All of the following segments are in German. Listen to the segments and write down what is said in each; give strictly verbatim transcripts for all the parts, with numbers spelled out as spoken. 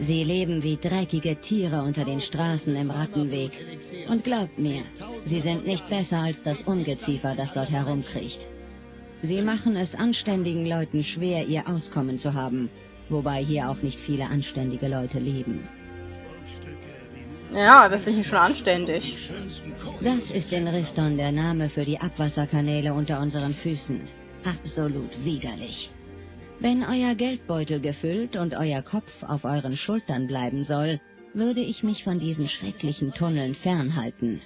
Sie leben wie dreckige Tiere unter den Straßen im Rattenweg. Und glaubt mir, sie sind nicht besser als das Ungeziefer, das dort herumkriecht. Sie machen es anständigen Leuten schwer, ihr Auskommen zu haben, wobei hier auch nicht viele anständige Leute leben. Ja, das ist nicht schon anständig. Das ist in Rifton der Name für die Abwasserkanäle unter unseren Füßen. Absolut widerlich. Wenn euer Geldbeutel gefüllt und euer Kopf auf euren Schultern bleiben soll, würde ich mich von diesen schrecklichen Tunneln fernhalten.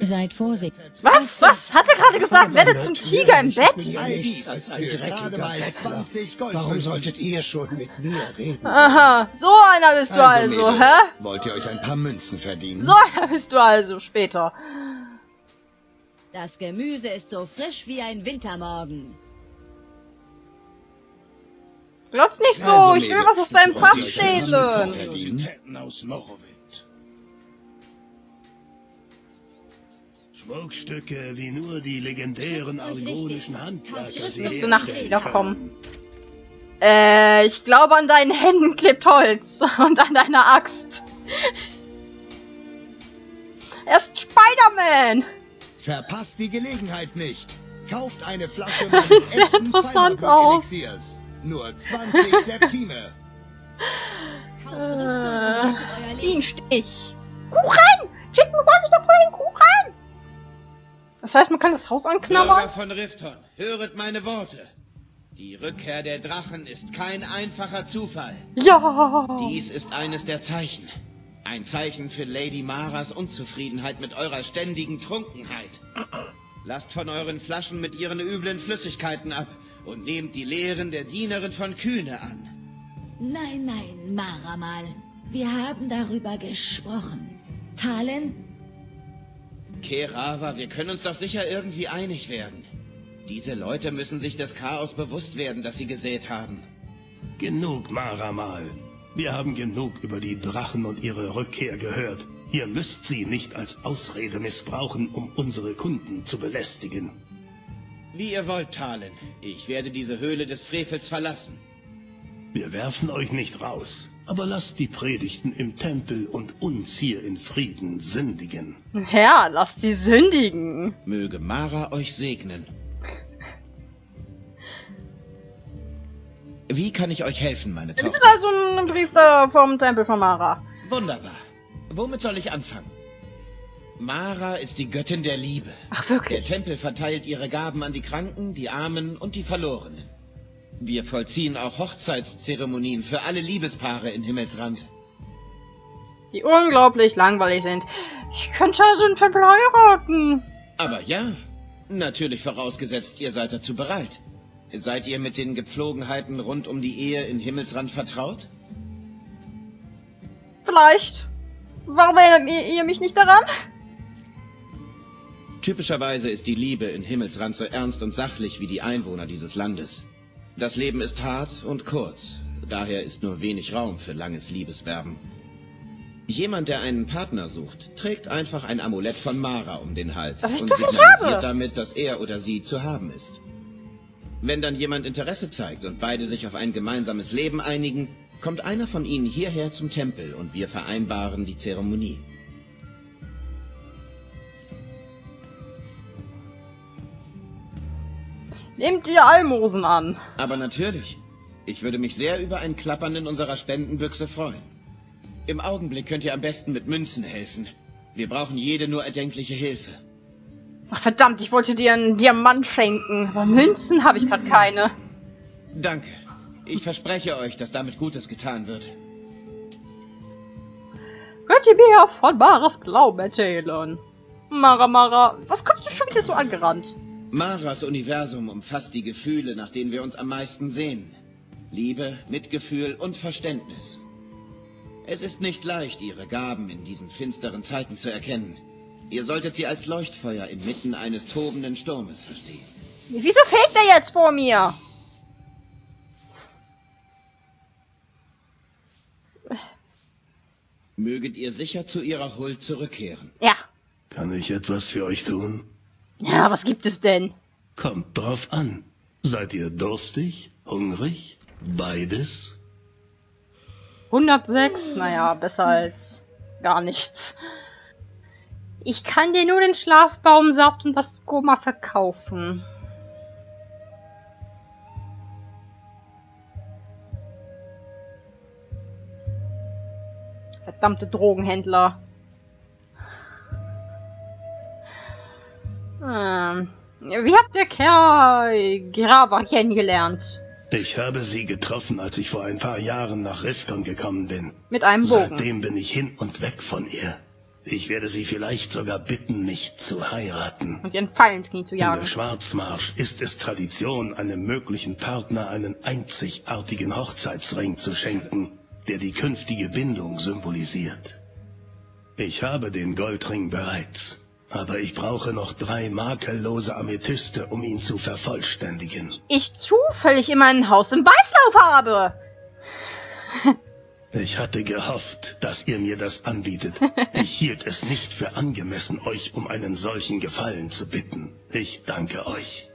Seid vorsichtig. Was? Was? Hat er gerade gesagt? Werdet zum Tiger im Bett? Nichts als ein dreckiger zwanzig Gold. Warum solltet ihr schon mit mir reden? Aha, so einer bist du also, also hä? Wollt ihr euch ein paar Münzen verdienen? So einer bist du also, später. Das Gemüse ist so frisch wie ein Wintermorgen. Glotz nicht so, also, ich will was auf deinem Pass stehlen. Schmuckstücke wie nur die legendären argonischen Handwerker. Ich musste nachts wiederkommen. Äh, ich glaube, an deinen Händen klebt Holz und an deiner Axt. Er ist Spider-Man! Verpasst die Gelegenheit nicht. Kauft eine Flasche meines echten Feierabend-Elixiers. Nur zwanzig Septime. Kauft Rüstung und Bienenstich. Kuchen! Chicken, du wolltest doch von den Kuchen! Das heißt, man kann das Haus anknabbern? Bürger von Rifton, höret meine Worte. Die Rückkehr der Drachen ist kein einfacher Zufall. Ja! Dies ist eines der Zeichen. Ein Zeichen für Lady Maras Unzufriedenheit mit eurer ständigen Trunkenheit. Lasst von euren Flaschen mit ihren üblen Flüssigkeiten ab und nehmt die Lehren der Dienerin von Kühne an. Nein, nein, Maramal. Wir haben darüber gesprochen. Thalen? Kerava, wir können uns doch sicher irgendwie einig werden. Diese Leute müssen sich des Chaos bewusst werden, das sie gesät haben. Genug, Maramal. Wir haben genug über die Drachen und ihre Rückkehr gehört. Ihr müsst sie nicht als Ausrede missbrauchen, um unsere Kunden zu belästigen. Wie ihr wollt, Thalen. Ich werde diese Höhle des Frevels verlassen. Wir werfen euch nicht raus. Aber lasst die Predigten im Tempel und uns hier in Frieden sündigen. Herr, lasst sie sündigen. Möge Mara euch segnen. Wie kann ich euch helfen, meine Tochter? Ich bin also ein Priester vom Tempel von Mara. Wunderbar. Womit soll ich anfangen? Mara ist die Göttin der Liebe. Ach, wirklich? Der Tempel verteilt ihre Gaben an die Kranken, die Armen und die Verlorenen. Wir vollziehen auch Hochzeitszeremonien für alle Liebespaare in Himmelsrand. Die unglaublich langweilig sind. Ich könnte also einen Tempel heiraten. Aber ja, natürlich vorausgesetzt, ihr seid dazu bereit. Seid ihr mit den Gepflogenheiten rund um die Ehe in Himmelsrand vertraut? Vielleicht. Warum erinnert ihr mich nicht daran? Typischerweise ist die Liebe in Himmelsrand so ernst und sachlich wie die Einwohner dieses Landes. Das Leben ist hart und kurz, daher ist nur wenig Raum für langes Liebeswerben. Jemand, der einen Partner sucht, trägt einfach ein Amulett von Mara um den Hals und signalisiert damit, dass er oder sie zu haben ist. Wenn dann jemand Interesse zeigt und beide sich auf ein gemeinsames Leben einigen, kommt einer von ihnen hierher zum Tempel und wir vereinbaren die Zeremonie. Nehmt ihr Almosen an? Aber natürlich. Ich würde mich sehr über ein Klappern in unserer Spendenbüchse freuen. Im Augenblick könnt ihr am besten mit Münzen helfen. Wir brauchen jede nur erdenkliche Hilfe. Ach verdammt, ich wollte dir einen Diamant schenken, aber Münzen habe ich gerade keine. Danke. Ich verspreche euch, dass damit Gutes getan wird. Könnt ihr mir von Maras Glauben erzählen? Mara, Mara, was kommst du schon wieder so angerannt? Maras Universum umfasst die Gefühle, nach denen wir uns am meisten sehnen. Liebe, Mitgefühl und Verständnis. Es ist nicht leicht, ihre Gaben in diesen finsteren Zeiten zu erkennen. Ihr solltet sie als Leuchtfeuer inmitten eines tobenden Sturmes verstehen. Wieso fehlt der jetzt vor mir? Möget ihr sicher zu ihrer Huld zurückkehren. Ja. Kann ich etwas für euch tun? Ja, was gibt es denn? Kommt drauf an. Seid ihr durstig? Hungrig? Beides? hundertsechs, naja, besser als gar nichts. Ich kann dir nur den Schlafbaumsaft und das Skoma verkaufen. Verdammte Drogenhändler. Ähm, wie habt ihr Kerl Grava kennengelernt? Ich habe sie getroffen, als ich vor ein paar Jahren nach Rifton gekommen bin. Mit einem Bogen. Seitdem bin ich hin und weg von ihr. Ich werde sie vielleicht sogar bitten, mich zu heiraten. Und ihren Pfeil ins Knie zu jagen. In der Schwarzmarsch ist es Tradition, einem möglichen Partner einen einzigartigen Hochzeitsring zu schenken, der die künftige Bindung symbolisiert. Ich habe den Goldring bereits, aber ich brauche noch drei makellose Amethyste, um ihn zu vervollständigen. Ich zufällig immer ein Haus im Weißlauf habe. Ich hatte gehofft, dass ihr mir das anbietet. Ich hielt es nicht für angemessen, euch um einen solchen Gefallen zu bitten. Ich danke euch.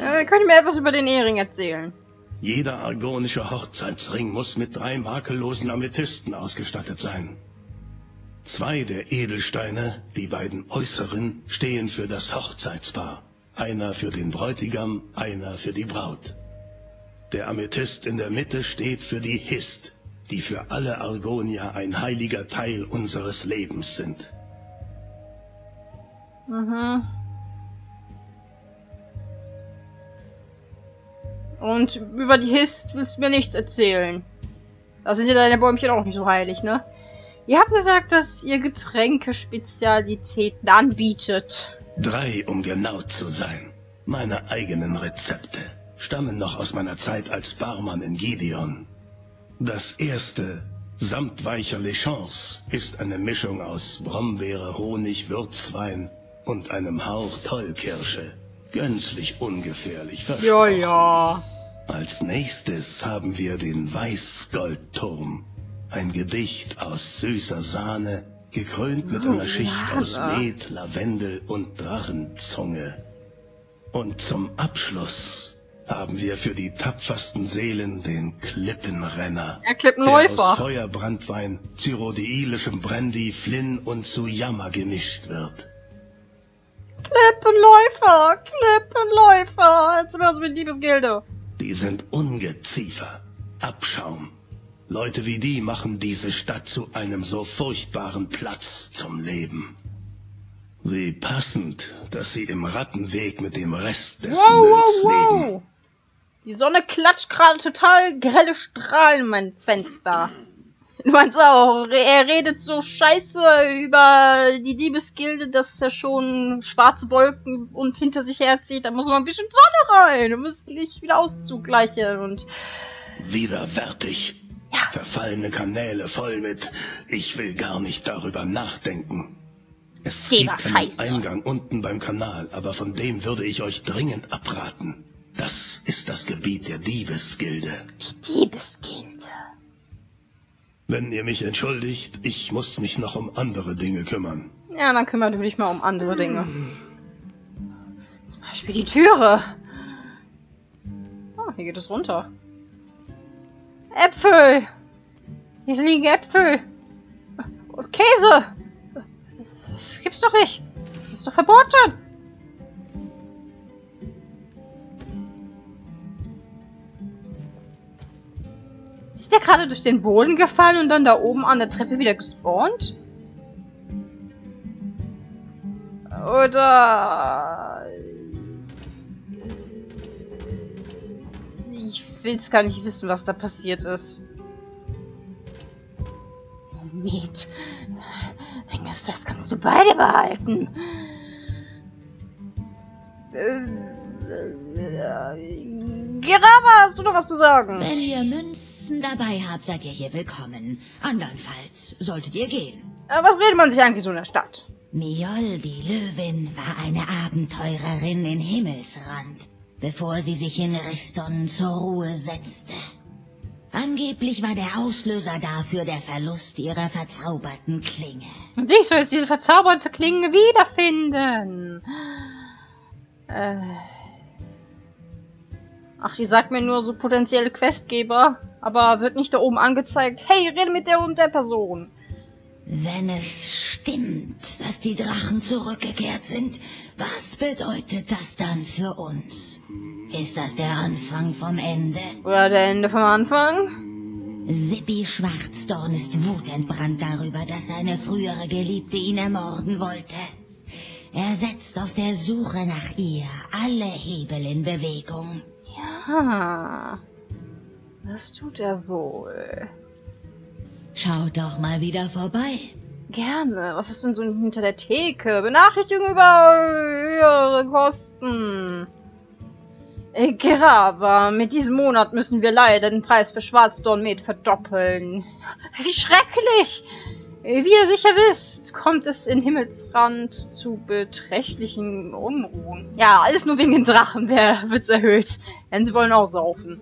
Äh, könnt ihr mir etwas über den Ehering erzählen? Jeder argonische Hochzeitsring muss mit drei makellosen Amethysten ausgestattet sein. Zwei der Edelsteine, die beiden äußeren, stehen für das Hochzeitspaar. Einer für den Bräutigam, einer für die Braut. Der Amethyst in der Mitte steht für die Hist, die für alle Argonier ein heiliger Teil unseres Lebens sind. Mhm. Und über die Hist willst du mir nichts erzählen. Da sind ja deine Bäumchen auch nicht so heilig, ne? Ihr habt gesagt, dass ihr Getränkespezialitäten anbietet. Drei, um genau zu sein. Meine eigenen Rezepte stammen noch aus meiner Zeit als Barmann in Gideon. Das erste, samt weicher Lechance, ist eine Mischung aus Brombeere, Honig, Würzwein und einem Hauch Tollkirsche. Gänzlich ungefährlich, versprochen. Ja, ja. Als nächstes haben wir den Weißgoldturm. Ein Gedicht aus süßer Sahne, gekrönt mit oh, einer Schicht ja, aus Met, Lavendel und Drachenzunge. Und zum Abschluss haben wir für die tapfersten Seelen den Klippenrenner. Der Klippenläufer. Der aus Feuerbrandwein, cyrodiilischem Brandy, Flynn und Suyama gemischt wird. Klippenläufer, Klippenläufer, jetzt sind wir also mit Diebesgilde. Die sind Ungeziefer, Abschaum. Leute wie die machen diese Stadt zu einem so furchtbaren Platz zum Leben. Wie passend, dass sie im Rattenweg mit dem Rest des wow, Mülls wow, leben. Wow. Die Sonne klatscht gerade total grelle Strahlen in mein Fenster. Du meinst auch, er redet so scheiße über die Diebesgilde, dass er schon schwarze Wolken und hinter sich herzieht. Da muss man ein bisschen Sonne rein, um es nicht wieder auszugleichen und... Widerwärtig. Ja. Verfallene Kanäle voll mit, ich will gar nicht darüber nachdenken. Es gibt einen Eingang unten beim Kanal, aber von dem würde ich euch dringend abraten. Das ist das Gebiet der Diebesgilde. Die Diebesgilde. Wenn ihr mich entschuldigt, ich muss mich noch um andere Dinge kümmern. Ja, dann kümmere dich mal um andere Dinge. Zum Beispiel die Türe. Oh, hier geht es runter. Äpfel! Hier liegen Äpfel! Und Käse! Das gibt's doch nicht! Das ist doch verboten! Ist der gerade durch den Boden gefallen und dann da oben an der Treppe wieder gespawnt? Oder... Ich will's gar nicht wissen, was da passiert ist. Nicht. Das kannst du beide behalten. Gerava, hast du noch was zu sagen? Wenn ihr Münzen dabei habt, seid ihr hier willkommen. Andernfalls solltet ihr gehen. Aber was redet man sich eigentlich so in der Stadt? Mjol, die Löwin, war eine Abenteurerin in Himmelsrand, bevor sie sich in Rifton zur Ruhe setzte. Angeblich war der Auslöser dafür der Verlust ihrer verzauberten Klinge. Und ich soll jetzt diese verzauberte Klinge wiederfinden. Äh. Ach, die sagt mir nur so potenzielle Questgeber, aber wird nicht da oben angezeigt. Hey, rede mit der und der Person. Wenn es stimmt, dass die Drachen zurückgekehrt sind, was bedeutet das dann für uns? Ist das der Anfang vom Ende? Oder der Ende vom Anfang? Sibbi Schwarzdorn ist wutentbrannt darüber, dass seine frühere Geliebte ihn ermorden wollte. Er setzt auf der Suche nach ihr alle Hebel in Bewegung. Ja, das tut er wohl. Schaut doch mal wieder vorbei. Gerne. Was ist denn so hinter der Theke? Benachrichtigung über höhere Kosten. Egal, aber mit diesem Monat müssen wir leider den Preis für Schwarzdornmet verdoppeln. Wie schrecklich! Wie ihr sicher wisst, kommt es in Himmelsrand zu beträchtlichen Unruhen. Ja, alles nur wegen den Drachen, wer wird's erhöht. Denn sie wollen auch saufen.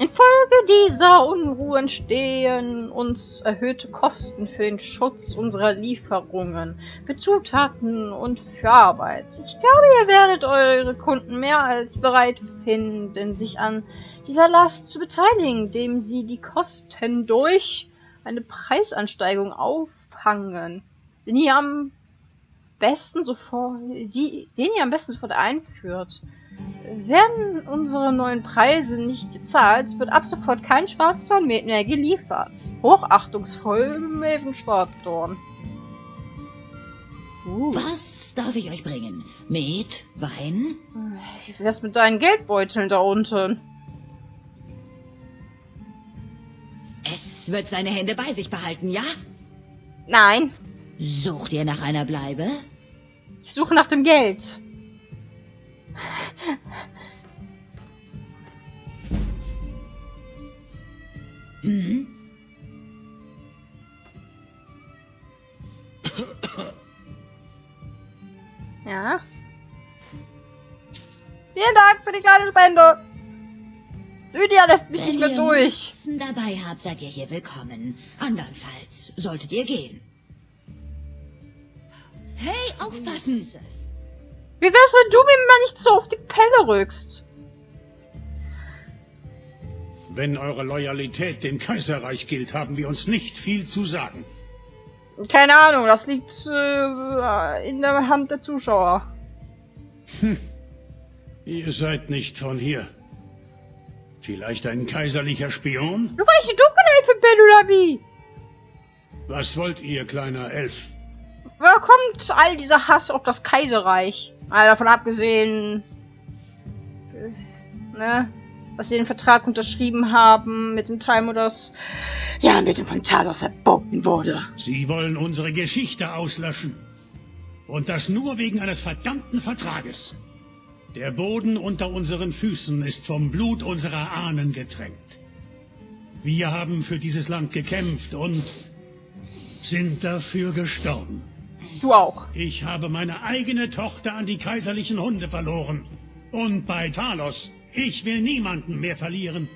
Infolge dieser Unruhe entstehen uns erhöhte Kosten für den Schutz unserer Lieferungen, für Zutaten und für Arbeit. Ich glaube, ihr werdet eure Kunden mehr als bereit finden, sich an dieser Last zu beteiligen, indem sie die Kosten durch eine Preisansteigerung auffangen, den ihr am besten sofort, die, den ihr am besten sofort einführt. Werden unsere neuen Preise nicht gezahlt, wird ab sofort kein Schwarzdorn mehr geliefert. Hochachtungsvoll, Mäven Schwarzdorn. Uh. Was darf ich euch bringen? Met? Wein? Wie wär's mit deinen Geldbeuteln da unten? Es wird seine Hände bei sich behalten, ja? Nein. Sucht ihr nach einer Bleibe? Ich suche nach dem Geld. Hm? Ja? Vielen Dank für die kleine Spende! Lydia lässt mich nicht mehr durch! Wenn ihr dabei habt, seid ihr hier willkommen. Andernfalls solltet ihr gehen. Hey, aufpassen! Wie wär's, wenn du mir mal nicht so auf die Pelle rückst? Wenn eure Loyalität dem Kaiserreich gilt, haben wir uns nicht viel zu sagen. Keine Ahnung, das liegt äh, in der Hand der Zuschauer. Hm. Ihr seid nicht von hier. Vielleicht ein kaiserlicher Spion? Du weißt, die Dunkelelfe, Bellulabi! Was wollt ihr, kleiner Elf? Woher kommt all dieser Hass auf das Kaiserreich? Mal davon abgesehen, ne, dass sie den Vertrag unterschrieben haben mit den Thalmor, das ja mit dem von Talos verboten wurde. Sie wollen unsere Geschichte auslöschen. Und das nur wegen eines verdammten Vertrages. Der Boden unter unseren Füßen ist vom Blut unserer Ahnen getränkt. Wir haben für dieses Land gekämpft und sind dafür gestorben. Du auch. Ich habe meine eigene Tochter an die kaiserlichen Hunde verloren. Und bei Talos, ich will niemanden mehr verlieren.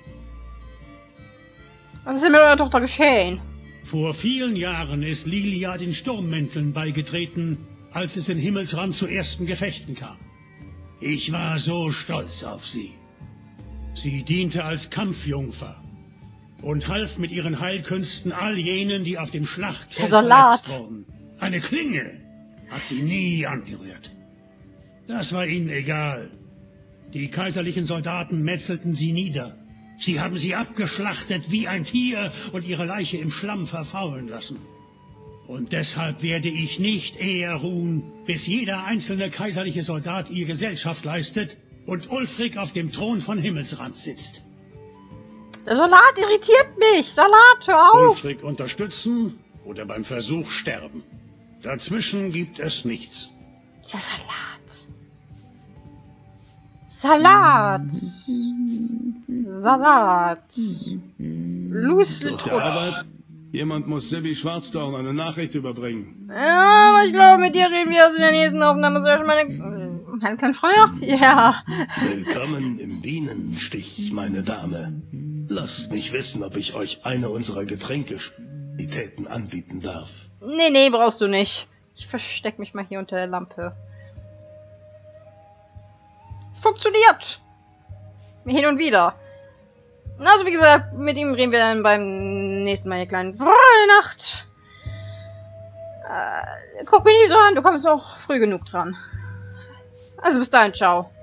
Was ist denn mit eurer Tochter geschehen? Vor vielen Jahren ist Lilia den Sturmmänteln beigetreten, als es in Himmelsrand zu ersten Gefechten kam. Ich war so stolz auf sie. Sie diente als Kampfjungfer und half mit ihren Heilkünsten all jenen, die auf dem Schlachtfeld verletzt wurden. Eine Klinge hat sie nie angerührt. Das war ihnen egal. Die kaiserlichen Soldaten metzelten sie nieder. Sie haben sie abgeschlachtet wie ein Tier und ihre Leiche im Schlamm verfaulen lassen. Und deshalb werde ich nicht eher ruhen, bis jeder einzelne kaiserliche Soldat ihr Gesellschaft leistet und Ulfric auf dem Thron von Himmelsrand sitzt. Der Salat irritiert mich! Salat, hör auf! Ulfric unterstützen oder beim Versuch sterben. Dazwischen gibt es nichts. Der Salat. Salat. Salat. Lusletutsch. Jemand muss Sibbi Schwarzdorn eine Nachricht überbringen. Ja, aber ich glaube, mit dir reden wir aus der nächsten Aufnahme. Soll ich meine... Meine kleine Feuer? Ja. Willkommen im Bienenstich, meine Dame. Lasst mich wissen, ob ich euch eine unserer Getränke anbieten darf. Nee, nee, brauchst du nicht. Ich versteck mich mal hier unter der Lampe. Es funktioniert! hin und wieder. Also wie gesagt, mit ihm reden wir dann beim nächsten Mal, ihr kleinen Brüllnacht. Äh, guck mich nicht so an, du kommst auch früh genug dran. Also bis dahin, ciao.